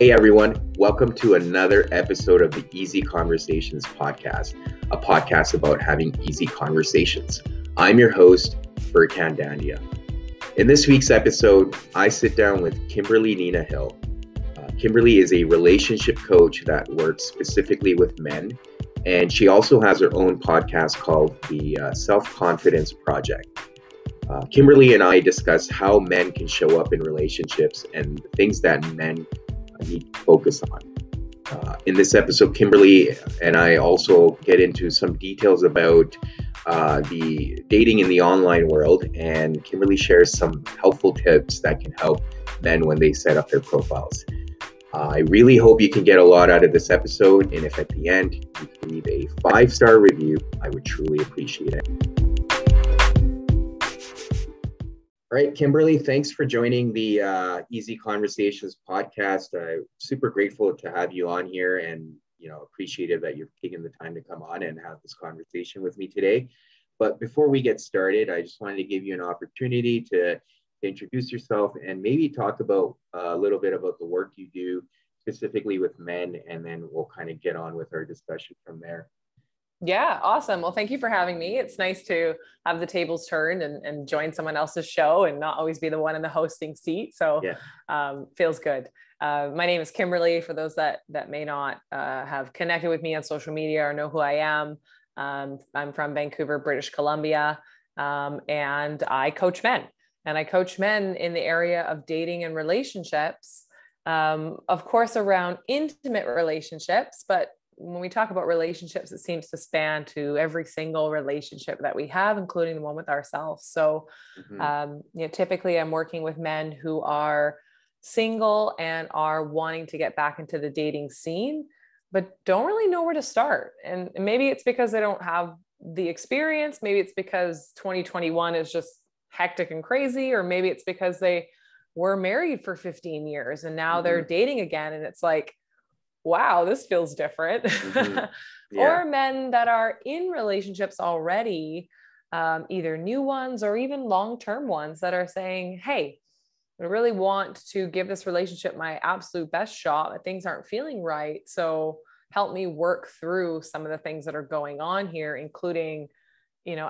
Hey everyone, welcome to another episode of the Easy Conversations podcast, a podcast about having easy conversations. I'm your host, Furkhan Dandia. In this week's episode, I sit down with Kimberly Nina Hill. Kimberly is a relationship coach that works specifically with men, and she also has her own podcast called the Self-Confidence Project. Kimberly and I discuss how men can show up in relationships and the things that men need to focus on. In this episode, Kimberly and I also get into some details about the dating in the online world, and Kimberly shares some helpful tips that can help men when they set up their profiles. I really hope you can get a lot out of this episode, and if at the end you can leave a 5-star review, I would truly appreciate it. All right, Kimberly, thanks for joining the Easy Conversations podcast. I'm super grateful to have you on here and, appreciative that you've taken the time to come on and have this conversation with me today. But before we get started, I just wanted to give you an opportunity to introduce yourself and maybe talk about a little bit about the work you do specifically with men, and then we'll kind of get on with our discussion from there. Yeah. Awesome. Well, thank you for having me. It's nice to have the tables turned and join someone else's show and not always be the one in the hosting seat. So yeah. Feels good. My name is Kimberly. For those that may not have connected with me on social media or know who I am, I'm from Vancouver, British Columbia, and I coach men. And I coach men in the area of dating and relationships, of course, around intimate relationships, but when we talk about relationships, it seems to span to every single relationship that we have, including the one with ourselves. So, typically I'm working with men who are single and are wanting to get back into the dating scene, but don't really know where to start. And maybe it's because they don't have the experience. Maybe it's because 2021 is just hectic and crazy, or maybe it's because they were married for 15 years and now they're dating again. And it's like, wow, this feels different. Or men that are in relationships already, either new ones or even long-term ones that are saying, hey, I really want to give this relationship my absolute best shot, but things aren't feeling right. So help me work through some of the things that are going on here, including,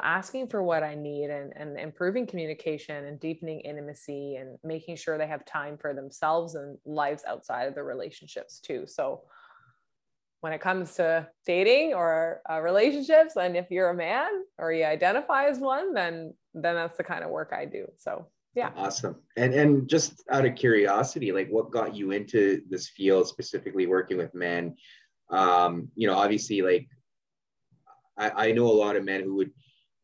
asking for what I need and improving communication and deepening intimacy and making sure they have time for themselves and lives outside of their relationships too. So when it comes to dating or relationships, and if you're a man or you identify as one, then that's the kind of work I do. So yeah. Awesome. And just out of curiosity, like what got you into this field, specifically working with men? Obviously like I know a lot of men who would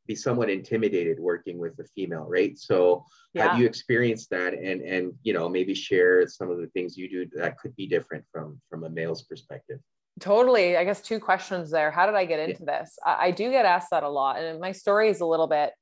be somewhat intimidated working with a female, right? So have you experienced that and, maybe share some of the things you do that could be different from a male's perspective? Totally. I guess two questions there. How did I get into this? I do get asked that a lot. And my story is a little bit,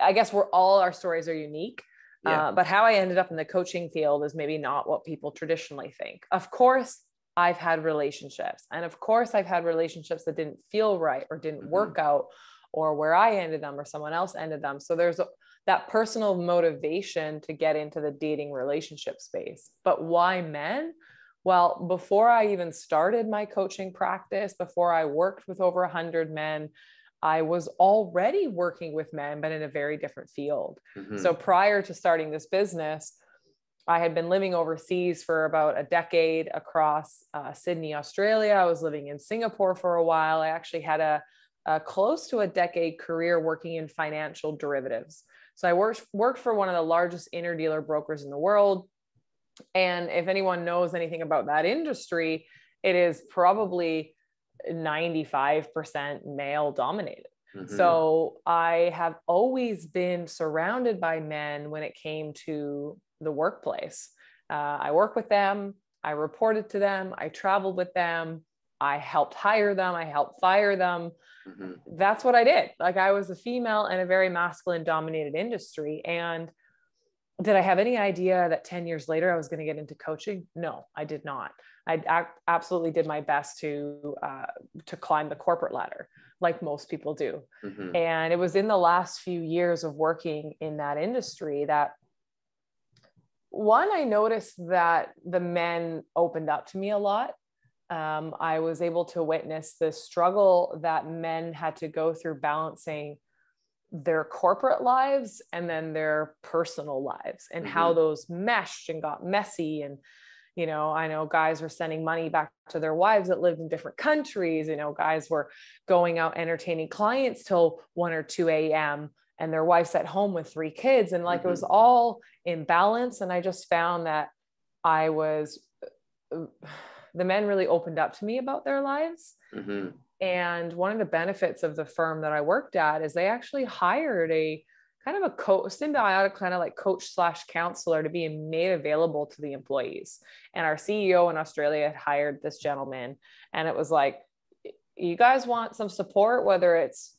I guess our stories are unique, but how I ended up in the coaching field is maybe not what people traditionally think. Of course, I've had relationships. And of course I've had relationships that didn't feel right or didn't work out or where I ended them or someone else ended them. So there's that personal motivation to get into the dating relationship space. But why men? Well, before I even started my coaching practice, before I worked with over 100 men, I was already working with men, but in a very different field. So prior to starting this business, I had been living overseas for about a decade across Sydney, Australia. I was living in Singapore for a while. I actually had a close to a decade career working in financial derivatives. So I worked for one of the largest interdealer brokers in the world. And if anyone knows anything about that industry, it is probably 95% male dominated. So I have always been surrounded by men when it came to the workplace. I work with them. I reported to them. I traveled with them. I helped hire them. I helped fire them. That's what I did. Like I was a female in a very masculine dominated industry. And did I have any idea that 10 years later I was going to get into coaching? No, I did not. I absolutely did my best to climb the corporate ladder, like most people do. And it was in the last few years of working in that industry that one, I noticed that the men opened up to me a lot. I was able to witness the struggle that men had to go through balancing their corporate lives and then their personal lives, and how those meshed and got messy. And, you know, I know guys were sending money back to their wives that lived in different countries. You know, guys were going out entertaining clients till 1 or 2 a.m. and their wife's at home with 3 kids. And like, it was all in balance. And I just found that the men really opened up to me about their lives. And one of the benefits of the firm that I worked at is they actually hired a kind of a symbiotic kind of like coach/counselor to be made available to the employees. And our CEO in Australia had hired this gentleman, and it was like, you guys want some support, whether it's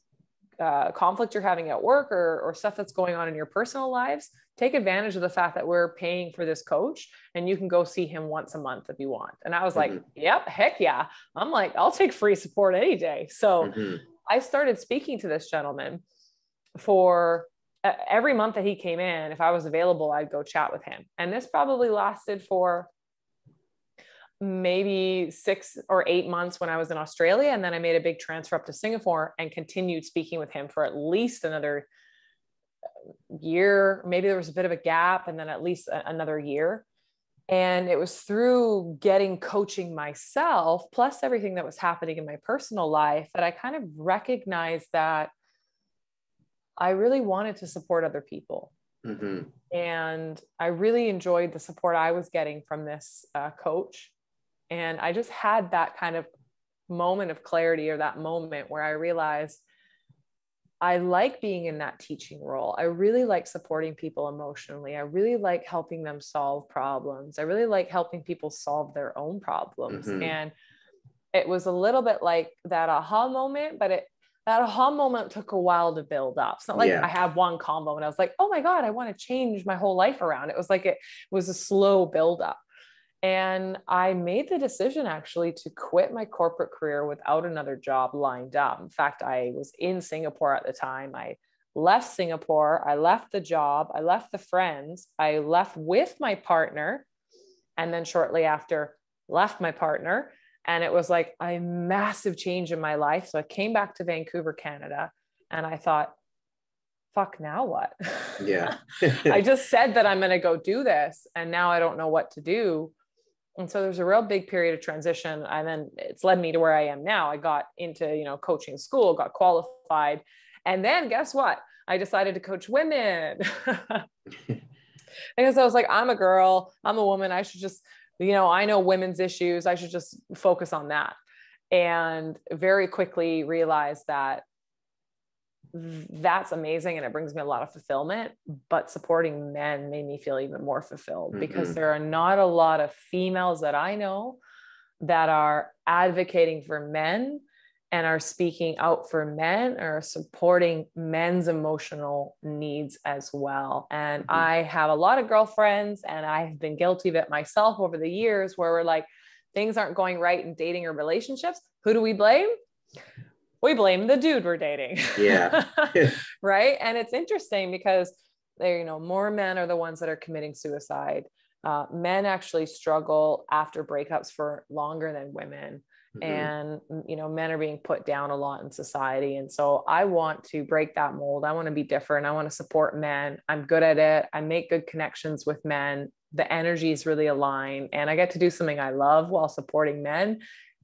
conflict you're having at work or stuff that's going on in your personal lives, take advantage of the fact that we're paying for this coach and you can go see him once a month if you want. And I was like, yep, heck yeah. I'm like, I'll take free support any day. So I started speaking to this gentleman for every month that he came in. If I was available, I'd go chat with him. And this probably lasted for maybe 6 or 8 months when I was in Australia. And then I made a big transfer up to Singapore and continued speaking with him for at least another year. Maybe there was a bit of a gap, and then at least another year. And it was through getting coaching myself, plus everything that was happening in my personal life, that I kind of recognized that I really wanted to support other people. And I really enjoyed the support I was getting from this coach. And I just had that kind of moment of clarity, or that moment where I realized I like being in that teaching role. I really like supporting people emotionally. I really like helping them solve problems. I really like helping people solve their own problems. And it was a little bit like that aha moment, but that aha moment took a while to build up. It's not like I have one combo and I was like, oh my God, I want to change my whole life around. It was like, it was a slow build up. And I made the decision actually to quit my corporate career without another job lined up. In fact, I was in Singapore at the time. I left Singapore. I left the job. I left the friends. I left with my partner. And then shortly after, left my partner. And it was like a massive change in my life. So I came back to Vancouver, Canada, and I thought, fuck, now what? I just said that I'm going to go do this, and now I don't know what to do. And so there's a real big period of transition. And then it's led me to where I am now. I got into, you know, coaching school, got qualified. And then guess what? I decided to coach women because I was like, I'm a girl, I'm a woman. I should just, you know, I know women's issues. I should just focus on that. And very quickly realized that that's amazing. And it brings me a lot of fulfillment, but supporting men made me feel even more fulfilled because there are not a lot of females that I know that are advocating for men and are speaking out for men or supporting men's emotional needs as well. And I have a lot of girlfriends, and I've been guilty of it myself over the years, where we're like, things aren't going right in dating or relationships. Who do we blame? We blame the dude we're dating. Right. And it's interesting because you know, more men are the ones that are committing suicide. Men actually struggle after breakups for longer than women. And, you know, men are being put down a lot in society. And so I want to break that mold. I want to be different. I want to support men. I'm good at it. I make good connections with men. The energies really align, and I get to do something I love while supporting men.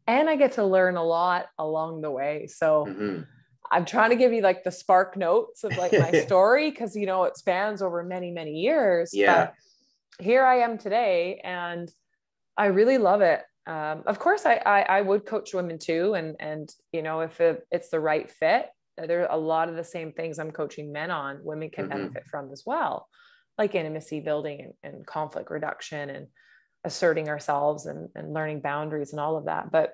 And I get to learn a lot along the way. So I'm trying to give you like the spark notes of like my story, because, you know, it spans over many, many years. But here I am today, and I really love it. Of course I would coach women too. And, you know, if it's the right fit, there are a lot of the same things I'm coaching men on, women can benefit from as well, like intimacy building and conflict reduction and asserting ourselves and learning boundaries and all of that. But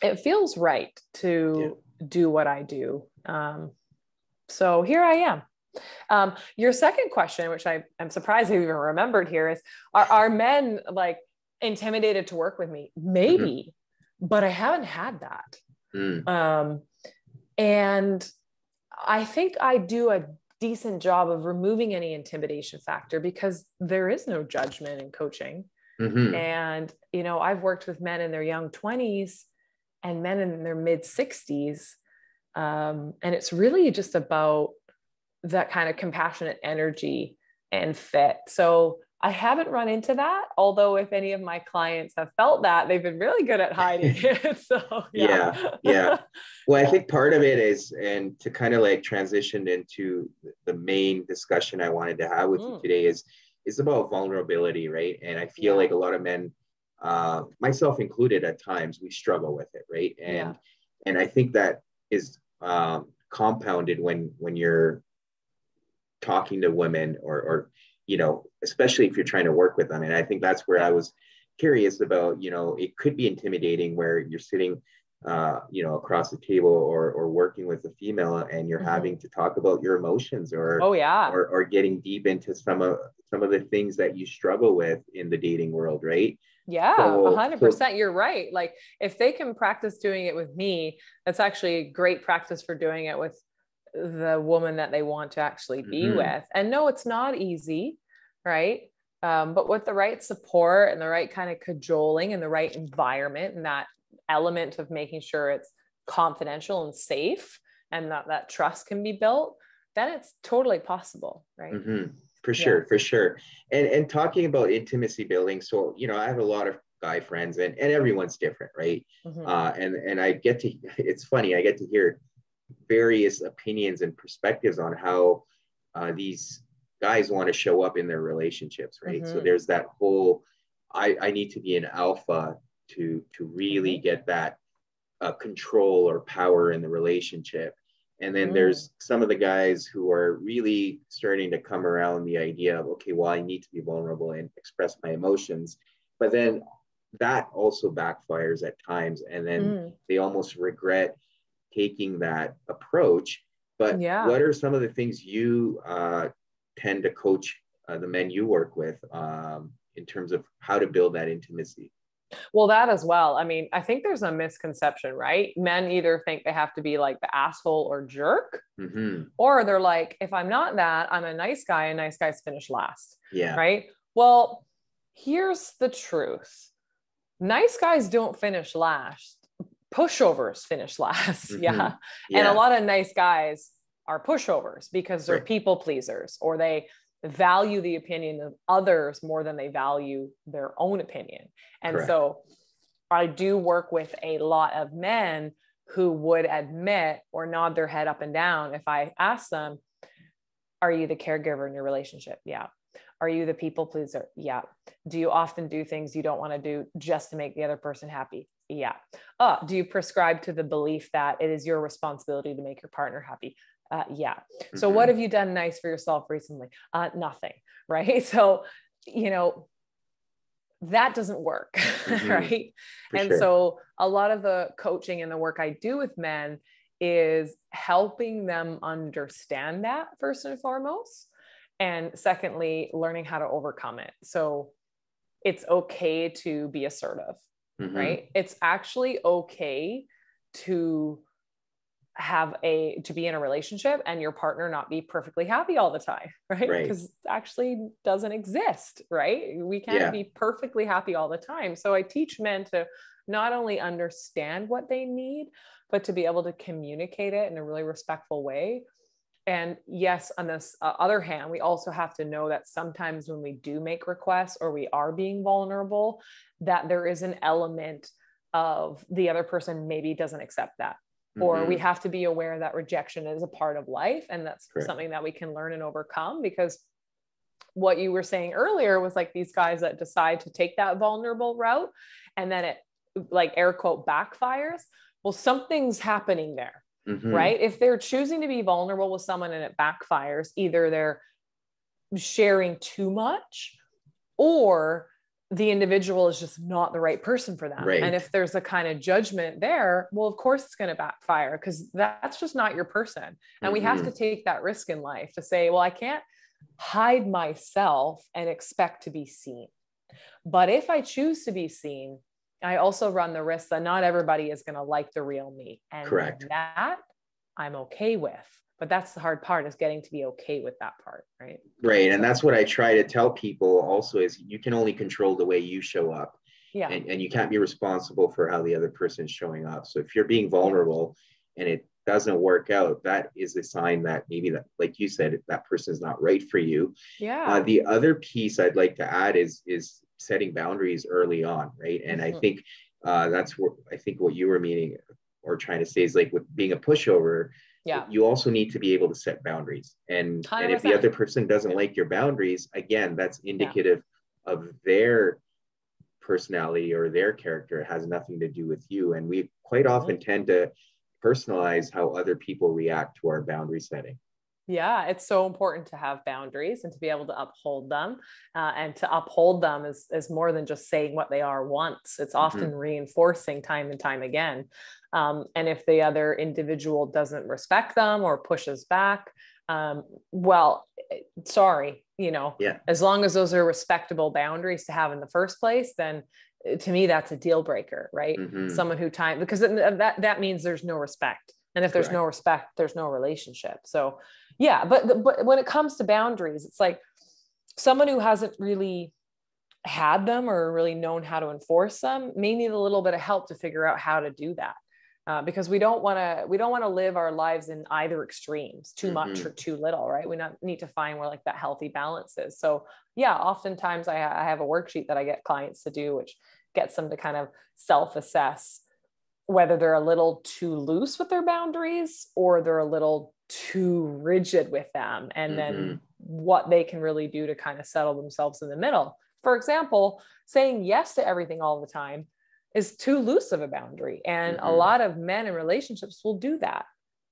it feels right to do what I do. So here I am. Your second question, which I'm surprised I even remembered here, is are men like intimidated to work with me? Maybe, but I haven't had that. And I think I do a decent job of removing any intimidation factor, because there is no judgment in coaching. Mm-hmm. And, you know, I've worked with men in their young 20s and men in their mid 60s. And it's really just about that kind of compassionate energy and fit. So I haven't run into that. Although if any of my clients have felt that, they've been really good at hiding it. So yeah. Well, I think part of it is, and to kind of like transition into the main discussion I wanted to have with you today is about vulnerability, right? And I feel like a lot of men, myself included at times, we struggle with it, right? And I think that is compounded when you're talking to women or you know, especially if you're trying to work with them. And I think that's where I was curious about, you know, it could be intimidating where you're sitting, you know, across the table or working with a female and you're having to talk about your emotions or getting deep into some of the things that you struggle with in the dating world, right? Yeah, 100%. You're right. Like if they can practice doing it with me, that's actually great practice for doing it with the woman that they want to actually be with. And no, it's not easy, right? But with the right support and the right kind of cajoling and the right environment and that element of making sure it's confidential and safe and that trust can be built, then it's totally possible, right? For sure. And talking about intimacy building. So, you know, I have a lot of guy friends and everyone's different, right? And I get to, it's funny, I get to hear various opinions and perspectives on how these guys want to show up in their relationships, right? So there's that whole, I need to be an alpha to really get that control or power in the relationship. And then there's some of the guys who are really starting to come around the idea of, okay, well, I need to be vulnerable and express my emotions. But then that also backfires at times. And then they almost regret taking that approach. But what are some of the things you tend to coach the men you work with in terms of how to build that intimacy? Well, that as well. I mean, I think there's a misconception, right? Men either think they have to be like the asshole or jerk, or they're like, if I'm not that, I'm a nice guy and nice guys finish last. Yeah. Right. Well, here's the truth. Nice guys don't finish last. Pushovers finish last. Yeah. And a lot of nice guys are pushovers because they're people pleasers, or they value the opinion of others more than they value their own opinion. And so I do work with a lot of men who would admit or nod their head up and down if I ask them, are you the caregiver in your relationship? Yeah. Are you the people pleaser? Yeah. Do you often do things you don't want to do just to make the other person happy? Yeah. Do you prescribe to the belief that it is your responsibility to make your partner happy? Yeah. So what have you done nice for yourself recently? Nothing. Right. So, you know, that doesn't work. Right. So a lot of the coaching and the work I do with men is helping them understand that first and foremost. And secondly, learning how to overcome it. So it's okay to be assertive, right? It's actually okay to have to be in a relationship and your partner not be perfectly happy all the time, right? Because it actually doesn't exist, right? We can't be perfectly happy all the time. So I teach men to not only understand what they need, but to be able to communicate it in a really respectful way. And yes, on this other hand, we also have to know that sometimes when we do make requests or we are being vulnerable, that there is an element of the other person maybe doesn't accept that. Or we have to be aware that rejection is a part of life. And that's something that we can learn and overcome, because what you were saying earlier was like these guys that decide to take that vulnerable route and then it like air quote backfires. Well, something's happening there, right? If they're choosing to be vulnerable with someone and it backfires, either they're sharing too much or the individual is just not the right person for them. Right. And if there's a kind of judgment there, well, of course it's going to backfire because that's just not your person. And we have to take that risk in life to say, well, I can't hide myself and expect to be seen. But if I choose to be seen, I also run the risk that not everybody is going to like the real me. And that I'm okay with. But that's the hard part, is getting to be okay with that part, right? Right. And that's what I try to tell people also, is you can only control the way you show up. Yeah. And you can't be responsible for how the other person's showing up. So if you're being vulnerable and it doesn't work out, that is a sign that maybe, that, like you said, that person's not right for you. Yeah. The other piece I'd like to add is setting boundaries early on, right? And I think that's what I think what you were meaning or trying to say is, like, with being a pushover, yeah, you also need to be able to set boundaries. And 100%. And if the other person doesn't like your boundaries, again, that's indicative of their personality or their character. It has nothing to do with you. And we quite often tend to personalize how other people react to our boundary setting. Yeah, it's so important to have boundaries and to be able to uphold them. And to uphold them is more than just saying what they are once. It's often reinforcing time and time again. And if the other individual doesn't respect them or pushes back, well, sorry, you know, as long as those are respectable boundaries to have in the first place, then to me, that's a deal breaker, right? Someone who because that means there's no respect. And if there's no respect, there's no relationship. So yeah, but when it comes to boundaries, it's like someone who hasn't really had them or really known how to enforce them may need a little bit of help to figure out how to do that. Because we don't want to live our lives in either extremes, too much or too little, right? We need to find where, like, that healthy balance is. So yeah, oftentimes I have a worksheet that I get clients to do, which gets them to kind of self-assess whether they're a little too loose with their boundaries or they're a little too rigid with them, and then what they can really do to kind of settle themselves in the middle. For example, saying yes to everything all the time is too loose of a boundary. And a lot of men in relationships will do that,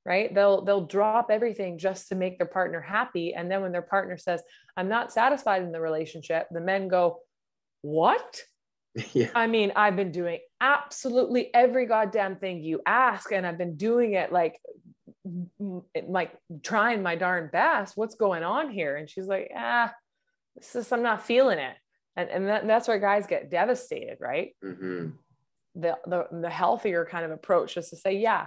right? They'll drop everything just to make their partner happy. And then when their partner says, I'm not satisfied in the relationship, the men go, what? Yeah. I mean, I've been doing absolutely every goddamn thing you ask. And I've been doing it like trying my darn best. What's going on here? And she's like, I'm not feeling it. And that's where guys get devastated, right? The healthier kind of approach is to say, yeah,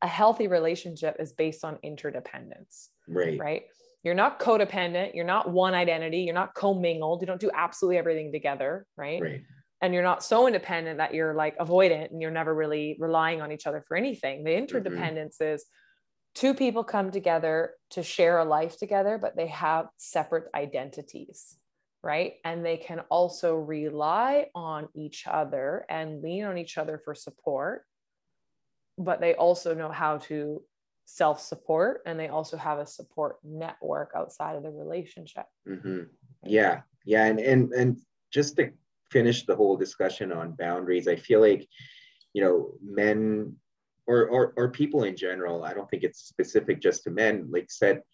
a healthy relationship is based on interdependence, right? You're not codependent. You're not one identity. You're not commingled. You don't do absolutely everything together. Right. And you're not so independent that you're, like, avoidant and you're never really relying on each other for anything. The interdependence is two people come together to share a life together, but they have separate identities, right? And they can also rely on each other and lean on each other for support, but they also know how to self-support, and they also have a support network outside of the relationship. Yeah. And just to finish the whole discussion on boundaries, I feel like, you know, men or people in general, I don't think it's specific just to men, like, set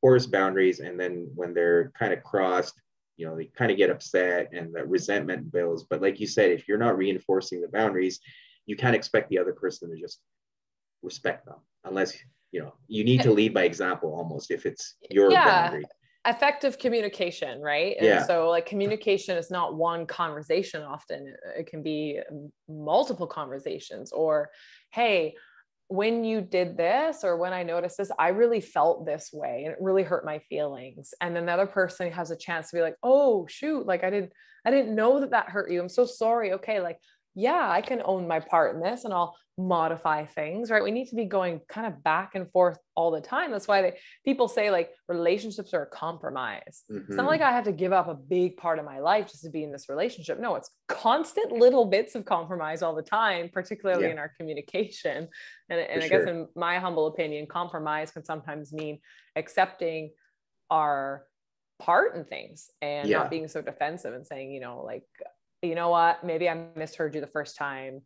porous boundaries. And then when they're kind of crossed, you know, they kind of get upset and that resentment builds. But like you said, if you're not reinforcing the boundaries, you can't expect the other person to just respect them, unless, you know, you need to lead by example almost, if it's your boundary. Effective communication, right? And so, like, communication is not one conversation often. It can be multiple conversations, or, hey, when you did this, or when I noticed this, I really felt this way and it really hurt my feelings. And then the other person has a chance to be like, oh shoot, like, I didn't know that hurt you. I'm so sorry. Okay. Like, yeah, I can own my part in this and I'll modify things, right? We need to be going kind of back and forth all the time. That's why people say, like, relationships are a compromise. It's not like I have to give up a big part of my life just to be in this relationship. No, it's constant little bits of compromise all the time, particularly in our communication. And I guess in my humble opinion, compromise can sometimes mean accepting our part in things and not being so defensive and saying, you know, like, you know what, maybe I misheard you the first time.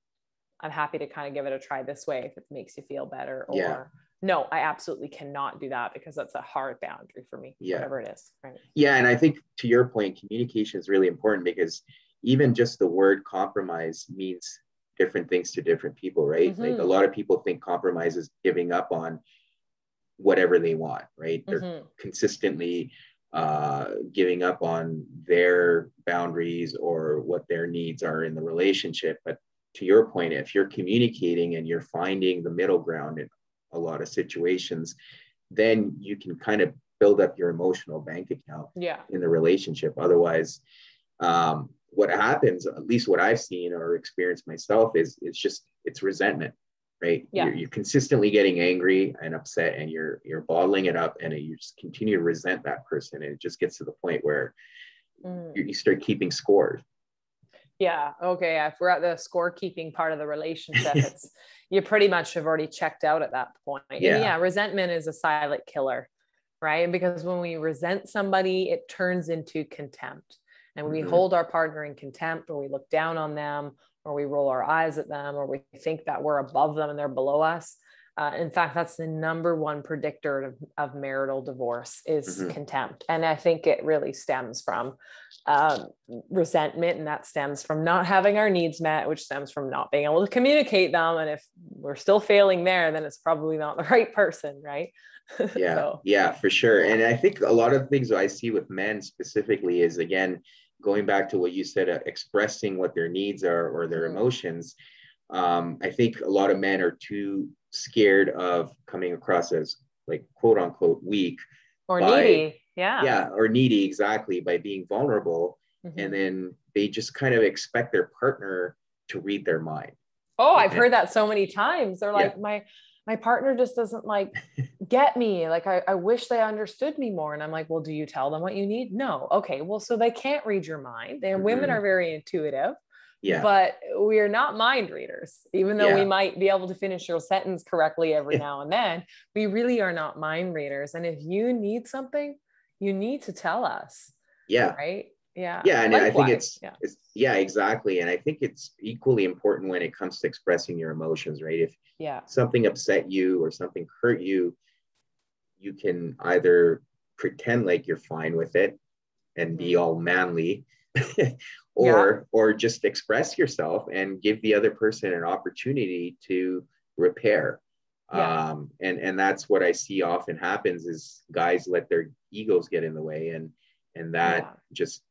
I'm happy to kind of give it a try this way if it makes you feel better, or no, I absolutely cannot do that because that's a hard boundary for me, whatever it is. Right? Yeah. And I think, to your point, communication is really important, because even just the word compromise means different things to different people, right? Like, a lot of people think compromise is giving up on whatever they want, right? They're consistently giving up on their boundaries or what their needs are in the relationship. But to your point, if you're communicating and you're finding the middle ground in a lot of situations, then you can kind of build up your emotional bank account in the relationship. Otherwise, what happens, at least what I've seen or experienced myself, is it's resentment, right? Yeah. You're consistently getting angry and upset, and you're bottling it up, and you just continue to resent that person. And it just gets to the point where you start keeping scores. Yeah. Okay. If we're at the scorekeeping part of the relationship, you pretty much have already checked out at that point. Yeah. And yeah. Resentment is a silent killer, right? Because when we resent somebody, it turns into contempt. And when we hold our partner in contempt, or we look down on them, or we roll our eyes at them, or we think that we're above them and they're below us. In fact, that's the #1 predictor of marital divorce is contempt. And I think it really stems from resentment, and that stems from not having our needs met, which stems from not being able to communicate them. And if we're still failing there, then it's probably not the right person, right? Yeah, yeah, for sure. And I think a lot of things I see with men specifically is, again, going back to what you said, expressing what their needs are or their emotions. I think a lot of men are too scared of coming across as, like, quote unquote weak or needy. Yeah. Or needy. Exactly. By being vulnerable. And then they just kind of expect their partner to read their mind. Oh, I've heard that so many times. They're like, my partner just doesn't get me. Like, I wish they understood me more. And I'm like, well, do you tell them what you need? No. Okay. Well, so they can't read your mind. Women are very intuitive. Yeah. But we are not mind readers, even though we might be able to finish your sentence correctly every now and then. We really are not mind readers. And if you need something, you need to tell us. Yeah. Right. Yeah. Yeah. And likewise. I think it's exactly. And I think it's equally important when it comes to expressing your emotions, right? If something upset you or something hurt you, you can either pretend like you're fine with it and be all manly or just express yourself and give the other person an opportunity to repair. And that's what I see often happens is guys let their egos get in the way, and that just,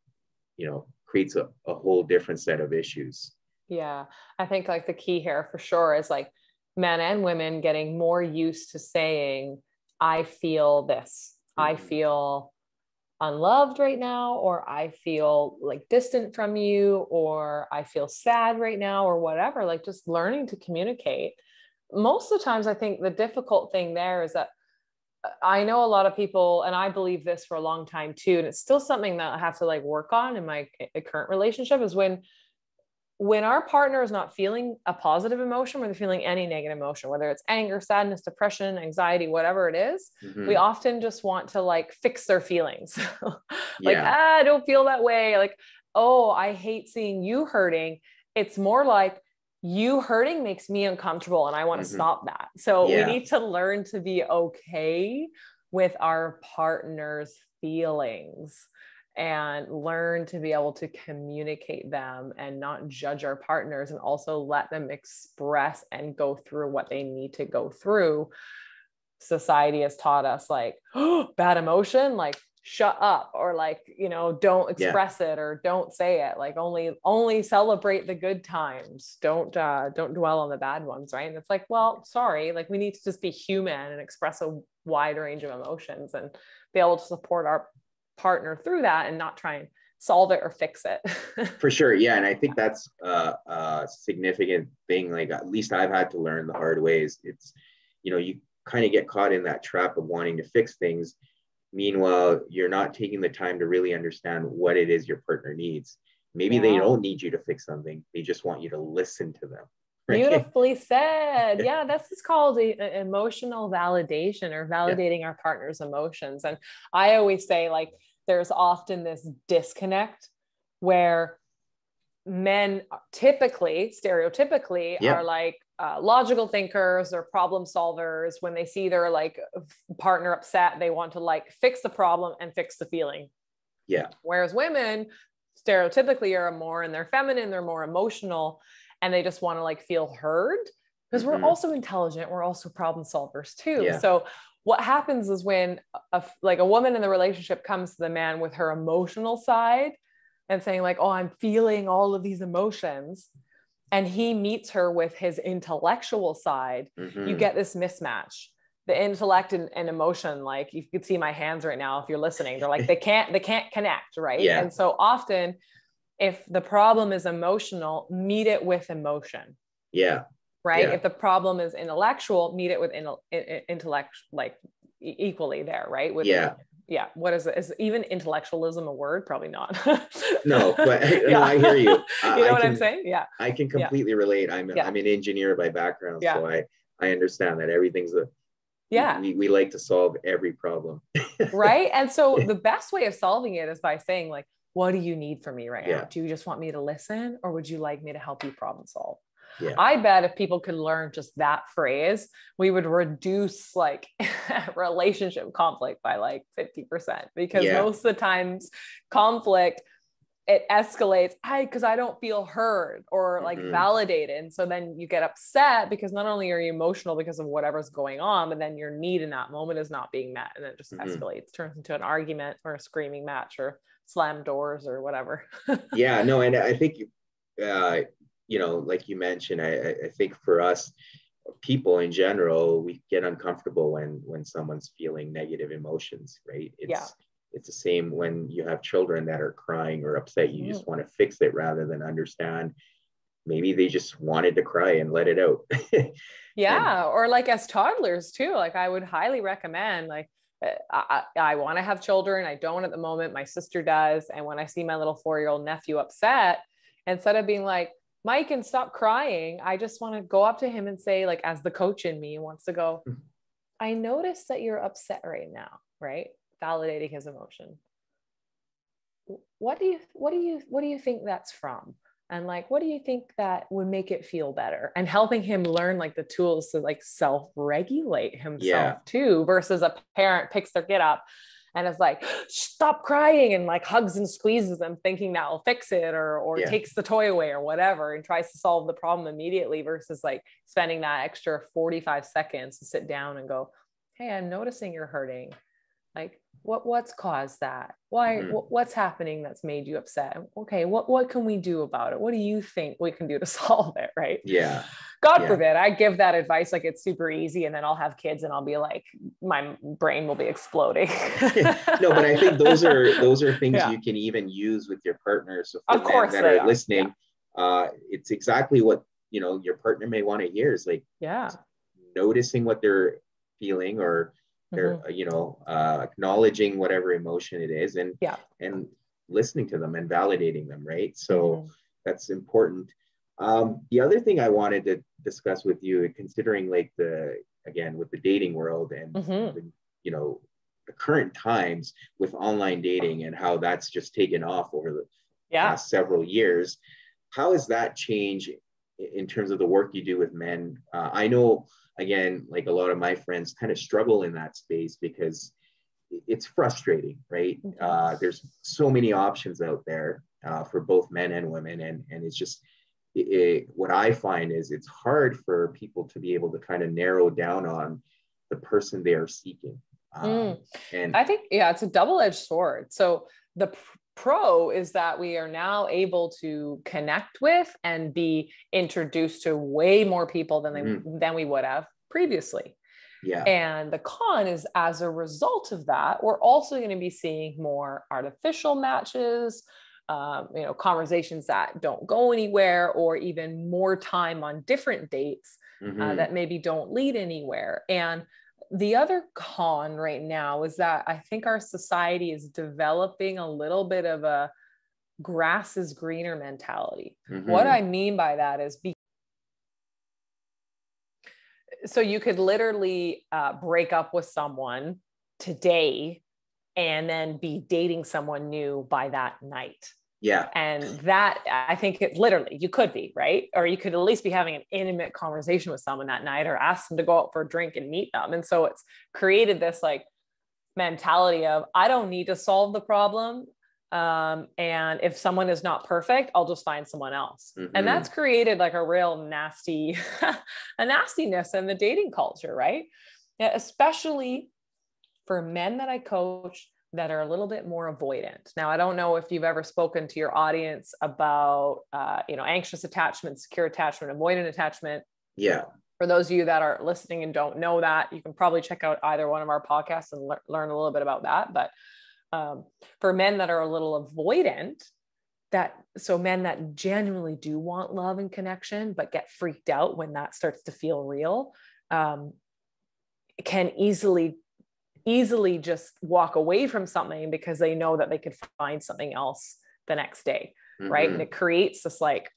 creates a whole different set of issues. Yeah. I think the key here for sure is men and women getting more used to saying, I feel this, I feel unloved right now, or I feel distant from you, or I feel sad right now, or whatever, just learning to communicate. Most of the times, I think the difficult thing there is that I know a lot of people, and I believe this for a long time too, and it's still something that I have to work on in my current relationship, is when our partner is not feeling a positive emotion, when they're feeling any negative emotion, whether it's anger, sadness, depression, anxiety, whatever it is, we often just want to fix their feelings. I don't feel that way. Oh, I hate seeing you hurting. It's more like you hurting makes me uncomfortable and I want to stop that. So we need to learn to be okay with our partner's feelings, and learn to be able to communicate them and not judge our partners, and also let them express and go through what they need to go through. Society has taught us bad emotion, shut up, or don't express it, or don't say it, only celebrate the good times. Don't dwell on the bad ones. Right. And it's well, sorry, we need to just be human and express a wide range of emotions and be able to support our partner through that and not try and solve it or fix it. For sure. Yeah. And I think that's a significant thing. At least I've had to learn the hard ways. It's, you kind of get caught in that trap of wanting to fix things. Meanwhile, you're not taking the time to really understand what it is your partner needs. Maybe they don't need you to fix something. They just want you to listen to them. Right? Beautifully said. Yeah. This is called emotional validation, or validating our partner's emotions. And I always say there's often this disconnect where men stereotypically are logical thinkers or problem solvers. When they see their partner upset, they want to fix the problem and fix the feeling. Yeah. Whereas women stereotypically are more, and they're feminine, they're more emotional, and they just want to feel heard, because we're also intelligent. We're also problem solvers too. Yeah. So what happens is when a woman in the relationship comes to the man with her emotional side and saying oh, I'm feeling all of these emotions, and he meets her with his intellectual side, you get this mismatch. the intellect and emotion, like you could see my hands right now, if you're listening, they're like, they can't connect. Right. Yeah. And so often if the problem is emotional, meet it with emotion. Yeah. Right. Yeah. If the problem is intellectual, meet it with intellect, like equally there. Right. With yeah. Yeah. What is it? Is even intellectualism a word? Probably not. No, but yeah. No, I hear you. You know what I'm saying? Yeah. I can completely relate. I'm an engineer by background. Yeah. So I understand that everything's we like to solve every problem. Right. And so the best way of solving it is by saying, like, what do you need from me right now? Do you just want me to listen, or would you like me to help you problem solve? Yeah. I bet if people could learn just that phrase, we would reduce like relationship conflict by like 50%, because most of the times conflict, it escalates because I don't feel heard or like validated. And so then you get upset because not only are you emotional because of whatever's going on, but then your need in that moment is not being met. And it just escalates, turns into an argument or a screaming match or slam doors or whatever. Yeah, no. And I think, you know, like you mentioned, I think for us people in general, we get uncomfortable when someone's feeling negative emotions, right? It's the same when you have children that are crying or upset. You just want to fix it rather than understand. Maybe they just wanted to cry and let it out. Yeah. Or like as toddlers too, like I would highly recommend, like, I want to have children. I don't at the moment. My sister does. And when I see my little 4-year-old nephew upset, instead of being like, Mike, and stop crying, I just want to go up to him and say, like, as the coach in me wants to go, I notice that you're upset right now, right? Validating his emotion. What do you think that's from? And like, what do you think that would make it feel better? And helping him learn like the tools to like self-regulate himself too, versus a parent picks their kid up and is like, stop crying, and like hugs and squeezes them thinking that will fix it, or takes the toy away or whatever, and tries to solve the problem immediately, versus like spending that extra 45 seconds to sit down and go, hey, I'm noticing you're hurting. Like, what's caused that? Why, what's happening that's made you upset? Okay. What can we do about it? What do you think we can do to solve it? Right. Yeah. God forbid I give that advice like it's super easy, and then I'll have kids and I'll be like, my brain will be exploding. No, but I think those are things you can even use with your partner. So for men that are listening, it's exactly what, you know, your partner may want to hear is like, noticing what they're feeling, or they're, you know, acknowledging whatever emotion it is, and listening to them and validating them. Right. So that's important. The other thing I wanted to discuss with you, considering like with the dating world and, you know, the current times with online dating and how that's just taken off over the past several years, how has that changed in terms of the work you do with men? I know, again, like a lot of my friends kind of struggle in that space because it's frustrating, right? There's so many options out there for both men and women. And it's just, what I find is it's hard for people to be able to kind of narrow down on the person they are seeking. And I think, it's a double-edged sword. So the pro is that we are now able to connect with and be introduced to way more people than we would have previously. Yeah. And the con is, as a result of that, we're also going to be seeing more artificial matches, you know, conversations that don't go anywhere, or even more time on different dates that maybe don't lead anywhere. And the other con right now is that I think our society is developing a little bit of a grass is greener mentality. What I mean by that is, so you could literally break up with someone today and then be dating someone new by that night. Yeah. And that, I think it literally, you could be, right? Or you could at least be having an intimate conversation with someone that night, or ask them to go out for a drink and meet them. And so it's created this like mentality of, I don't need to solve the problem. And if someone is not perfect, I'll just find someone else. And that's created like a real nasty, a nastiness in the dating culture, right? Especially for men that I coach that are a little bit more avoidant. Now, I don't know if you've ever spoken to your audience about, you know, anxious attachment, secure attachment, avoidant attachment. Yeah. For those of you that are listening and don't know that, you can probably check out either one of our podcasts and learn a little bit about that. But for men that are a little avoidant, so men that genuinely do want love and connection, but get freaked out when that starts to feel real, can easily just walk away from something because they know that they could find something else the next day. Mm-hmm. Right. And it creates this like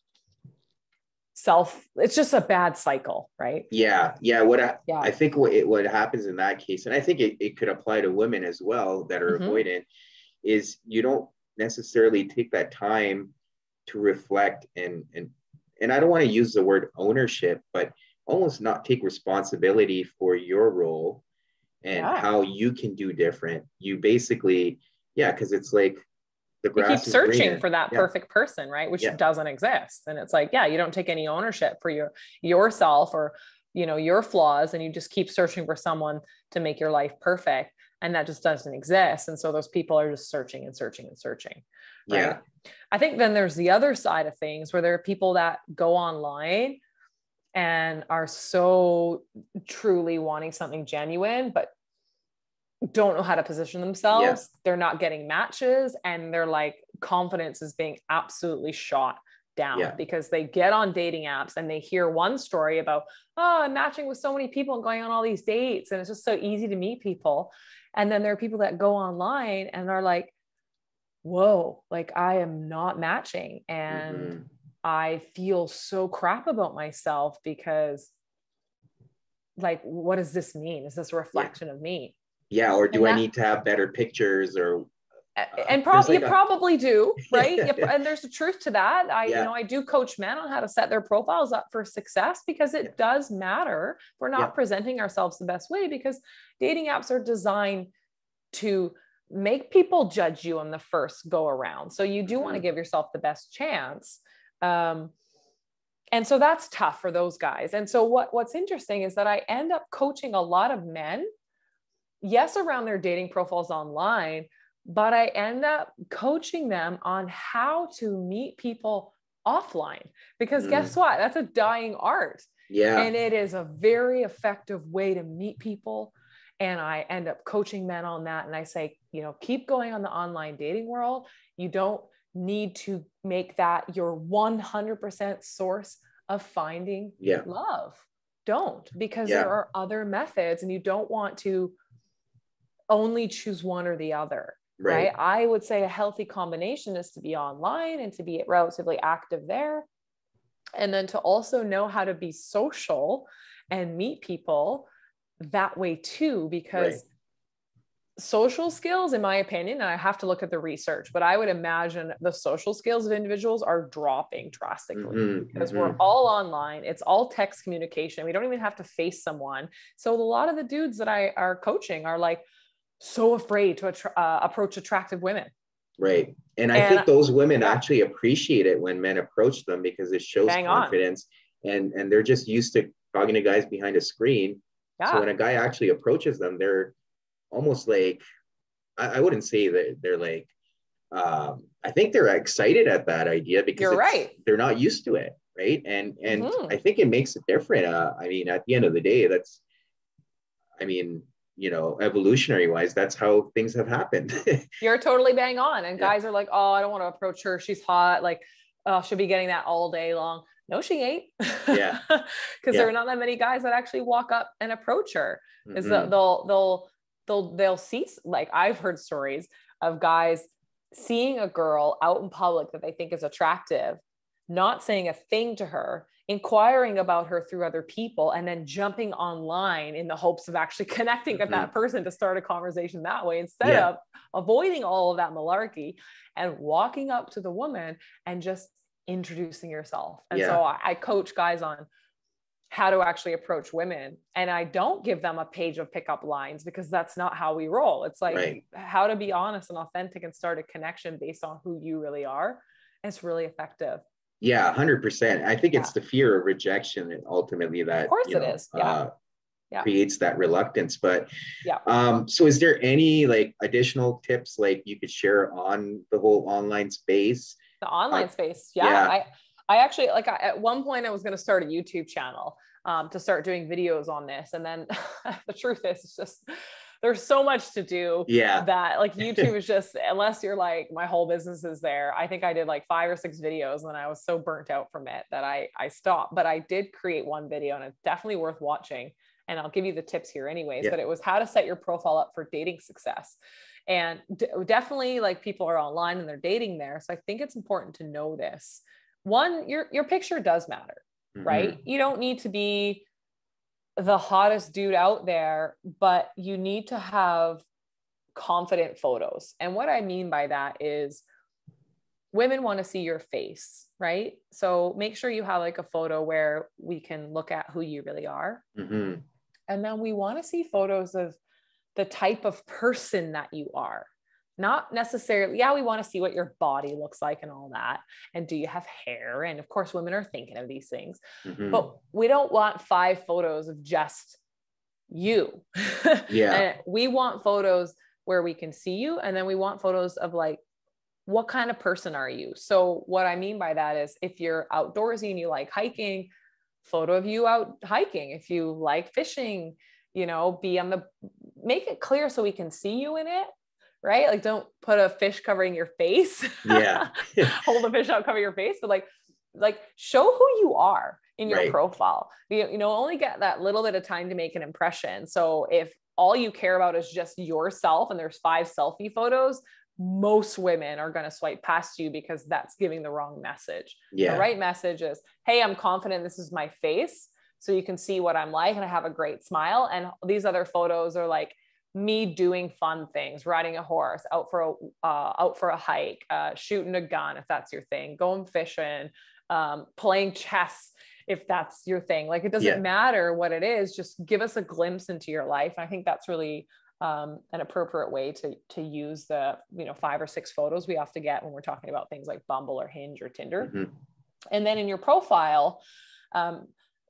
it's just a bad cycle. Right. Yeah. Yeah. I think what happens in that case, and I think it could apply to women as well that are mm-hmm. avoidant, is you don't necessarily take that time to reflect and I don't want to use the word ownership, but almost not take responsibility for your role and how you can do different. You basically, because it's like the grass keep searching greener for that perfect person, right? Which doesn't exist. And it's like, you don't take any ownership for yourself or, your flaws, and you just keep searching for someone to make your life perfect. And that just doesn't exist. And so those people are just searching and searching and searching. Right? Yeah. I think then there's the other side of things where there are people that go online and are so truly wanting something genuine, but don't know how to position themselves. Yeah. They're not getting matches, and they're like, confidence is being absolutely shot down because they get on dating apps and they hear one story about, I'm matching with so many people and going on all these dates. And it's just so easy to meet people. And then there are people that go online and are like, whoa, like I am not matching. And mm-hmm. I feel so crap about myself because like, what does this mean? Is this a reflection of me? Yeah. Or do I need to have better pictures or and probably you probably do, right? And there's the truth to that. I do coach men on how to set their profiles up for success, because it does matter. We're not presenting ourselves the best way, because dating apps are designed to make people judge you on the first go around. So you do want to give yourself the best chance. And so that's tough for those guys. And so what's interesting is that I end up coaching a lot of men, around their dating profiles online, but I end up coaching them on how to meet people offline, because guess what? That's a dying art. Yeah. And it is a very effective way to meet people. And I end up coaching men on that. And I say, keep going on the online dating world. You don't need to make that your 100% source of finding love. Don't, because there are other methods, and you don't want to only choose one or the other. Right. I would say a healthy combination is to be online and to be relatively active there. And then to also know how to be social and meet people that way too, because social skills, in my opinion, and I have to look at the research, but I would imagine the social skills of individuals are dropping drastically because we're all online. It's all text communication. We don't even have to face someone. So a lot of the dudes that I are coaching are like, so afraid to approach attractive women. Right. And I think those women actually appreciate it when men approach them, because it shows confidence and they're just used to talking to guys behind a screen. Yeah. So when a guy actually approaches them, they're almost like, I wouldn't say that they're like, I think they're excited at that idea, because they're not used to it. Right. And I think it makes it different. At the end of the day, that's, evolutionary wise, that's how things have happened. You're totally bang on. And guys are like, oh, I don't want to approach her. She's hot. Like, oh, she'll be getting that all day long. No, she ain't. Because there are not that many guys that actually walk up and approach her. Is that they'll see, like I've heard stories of guys seeing a girl out in public that they think is attractive, not saying a thing to her, inquiring about her through other people, and then jumping online in the hopes of actually connecting with that person to start a conversation that way, instead of avoiding all of that malarkey and walking up to the woman and just introducing yourself. And so I coach guys on how to actually approach women. And I don't give them a page of pickup lines, because that's not how we roll. It's like how to be honest and authentic and start a connection based on who you really are. And it's really effective. Yeah, 100%. I think it's the fear of rejection that ultimately that creates that reluctance. But so is there any like additional tips like you could share on the whole online space? The online space. I actually, like, at one point I was going to start a YouTube channel. to start doing videos on this. And then the truth is, it's just, there's so much to do that like YouTube is just, unless you're like, my whole business is there. I think I did like 5 or 6 videos and I was so burnt out from it that I stopped, but I did create one video and it's definitely worth watching. And I'll give you the tips here anyways, but it was how to set your profile up for dating success. And definitely like people are online and they're dating there. So I think it's important to know this. One, your picture does matter, right? You don't need to be the hottest dude out there, but you need to have confident photos. And what I mean by that is women want to see your face, right? So make sure you have like a photo where we can look at who you really are. And then we want to see photos of the type of person that you are. Not necessarily, we want to see what your body looks like and all that. And do you have hair? And of course, women are thinking of these things, but we don't want 5 photos of just you. And we want photos where we can see you. And then we want photos of like, what kind of person are you? So what I mean by that is if you're outdoorsy and you like hiking, photo of you out hiking. If you like fishing, you know, be on the, make it clear so we can see you in it. Right? Like don't put a fish covering your face, hold a fish out, cover your face, but like show who you are in your profile, you know, only get that little bit of time to make an impression. So if all you care about is just yourself and there's 5 selfie photos, most women are going to swipe past you because that's giving the wrong message. The right message is, hey, I'm confident. This is my face. So you can see what I'm like. And I have a great smile. And these other photos are like, me doing fun things, riding a horse, out for a hike, shooting a gun, if that's your thing, going fishing, playing chess, if that's your thing. Like, it doesn't matter what it is, just give us a glimpse into your life. And I think that's really an appropriate way to use the, you know, 5 or 6 photos we have to get when we're talking about things like Bumble or Hinge or Tinder. And then in your profile,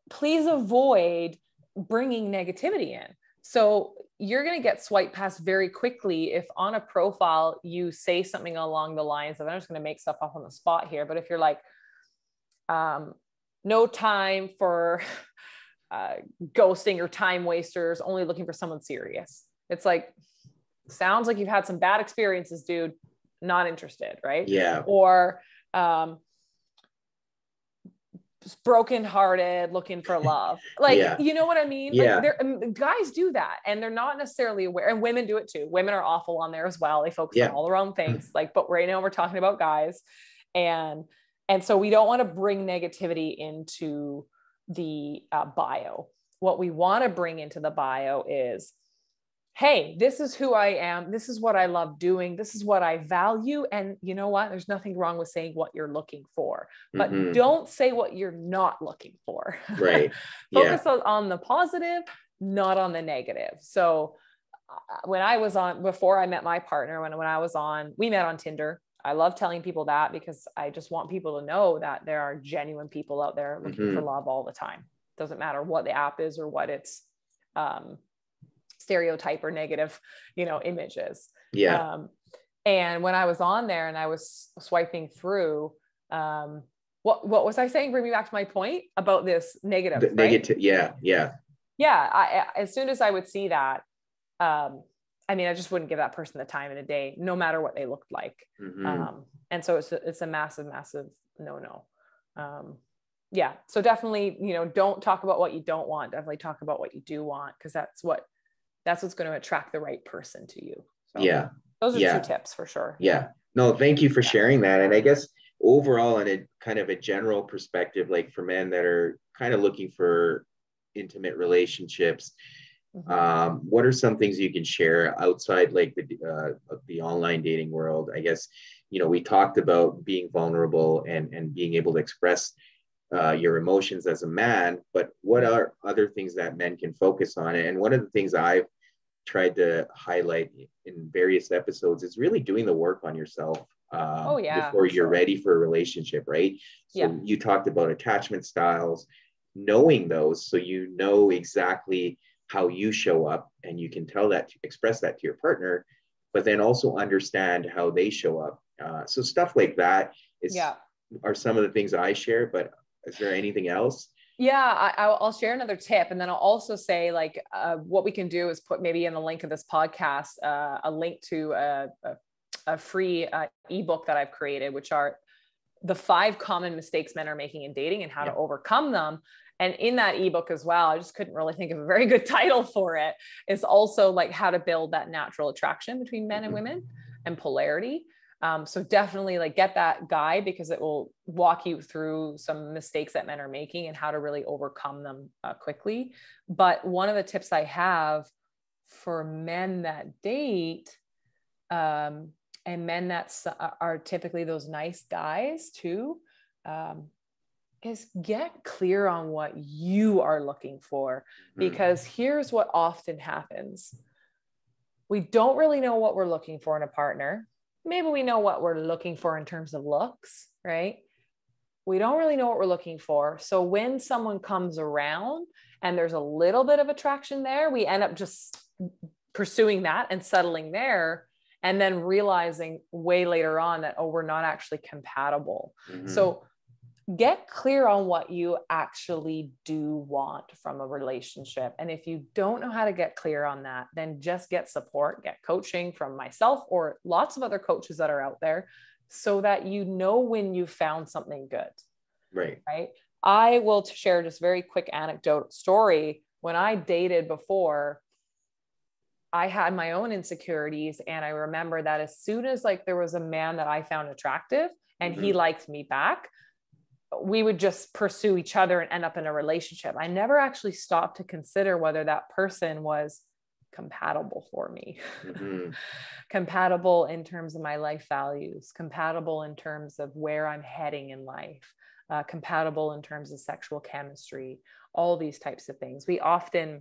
please avoid bringing negativity in. So you're going to get swiped past very quickly if on a profile you say something along the lines of, I'm just going to make stuff up on the spot here, but if you're like, no time for ghosting or time wasters, only looking for someone serious. It's like, sounds like you've had some bad experiences, dude. Not interested, right? Or brokenhearted, looking for love. Like, you know what I mean? Like, guys do that and they're not necessarily aware, and women do it too. Women are awful on there as well. They focus on all the wrong things. Like, but right now we're talking about guys. And so we don't want to bring negativity into the bio. What we want to bring into the bio is, hey, this is who I am. This is what I love doing. This is what I value. And you know what? There's nothing wrong with saying what you're looking for, but don't say what you're not looking for. Focus on the positive, not on the negative. So when I was on, before I met my partner, when I was on, we met on Tinder. I love telling people that because I just want people to know that there are genuine people out there looking for love all the time. Doesn't matter what the app is or what it's, stereotype or negative, you know, images. And when I was on there and I was swiping through, what was I saying? Bring me back to my point about this negative. Negative. I, as soon as I would see that, I mean, I just wouldn't give that person the time of the day, no matter what they looked like. And so it's a massive, massive no-no. So definitely, you know, don't talk about what you don't want. Definitely talk about what you do want, because that's what's going to attract the right person to you. So those are 2 tips for sure. No, thank you for sharing that. And I guess overall, in a kind of a general perspective, like for men that are kind of looking for intimate relationships, what are some things you can share outside like the online dating world? I guess, you know, we talked about being vulnerable and being able to express your emotions as a man, but what are other things that men can focus on? And one of the things I've tried to highlight in various episodes is really doing the work on yourself before you're ready for a relationship, right? So you talked about attachment styles, knowing those, so you know exactly how you show up and you can tell that, express that to your partner, but then also understand how they show up. So stuff like that are some of the things I share, but is there anything else? Yeah, I'll share another tip. And then I'll also say, like, what we can do is put maybe in the link of this podcast, a link to a free ebook that I've created, which are the 5 common mistakes men are making in dating and how to overcome them. And in that ebook as well, I just couldn't really think of a very good title for it. It's also like how to build that natural attraction between men and women and polarity. So definitely like get that guide, because it will walk you through some mistakes that men are making and how to really overcome them quickly. But one of the tips I have for men that date, and men that are typically those nice guys too, is get clear on what you are looking for, because here's what often happens. We don't really know what we're looking for in a partner. Maybe we know what we're looking for in terms of looks, right? We don't really know what we're looking for. So when someone comes around and there's a little bit of attraction there, we end up just pursuing that and settling there. And then realizing way later on that, oh, we're not actually compatible. So get clear on what you actually do want from a relationship. And if you don't know how to get clear on that, then just get support, get coaching from myself or lots of other coaches that are out there, so that you know when you found something good. Right. I will share just very quick anecdote story. When I dated before, I had my own insecurities. And I remember that as soon as like there was a man that I found attractive and he liked me back, we would just pursue each other and end up in a relationship. I never actually stopped to consider whether that person was compatible for me, compatible in terms of my life values, compatible in terms of where I'm heading in life, compatible in terms of sexual chemistry, all these types of things. We often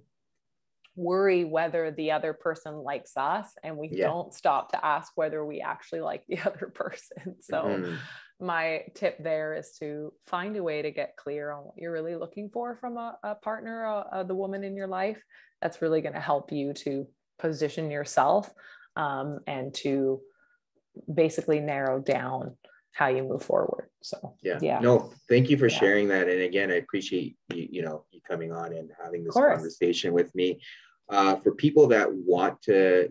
worry whether the other person likes us, and we don't stop to ask whether we actually like the other person. So my tip there is to find a way to get clear on what you're really looking for from a partner, the woman in your life. That's really going to help you to position yourself, and to basically narrow down how you move forward. So no, thank you for sharing that. And again, I appreciate you coming on and having this conversation with me. For people that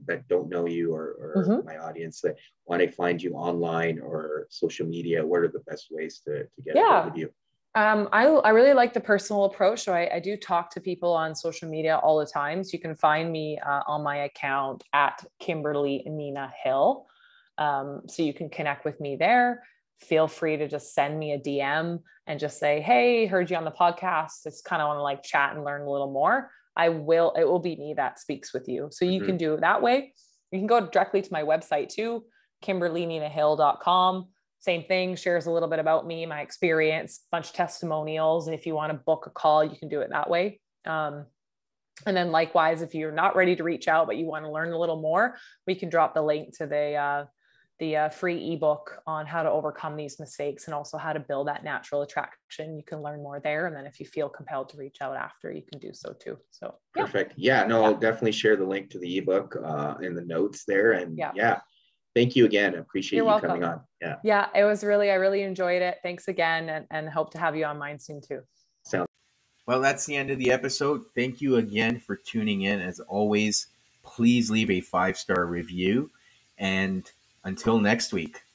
that don't know you, or my audience that want to find you online or social media, what are the best ways to get hold of you? I really like the personal approach. So I do talk to people on social media all the time. So you can find me on my account at Kimberly Nina Hill. So you can connect with me there. Feel free to just send me a DM and just say, hey, heard you on the podcast. Just kind of want to like chat and learn a little more. It will be me that speaks with you. So you can do it that way. You can go directly to my website too, KimberlyNinaHill.com. Same thing, shares a little bit about me, my experience, bunch of testimonials. And if you want to book a call, you can do it that way. And then likewise, if you're not ready to reach out, but you want to learn a little more, we can drop the link to the free ebook on how to overcome these mistakes and also how to build that natural attraction. You can learn more there. And then if you feel compelled to reach out after, you can do so too. So perfect. I'll definitely share the link to the ebook in the notes there. And thank you again. I appreciate you coming on. It was really, I really enjoyed it. Thanks again. And hope to have you on mine soon too. Sounds well, that's the end of the episode. Thank you again for tuning in. As always, please leave a 5-star review, and until next week.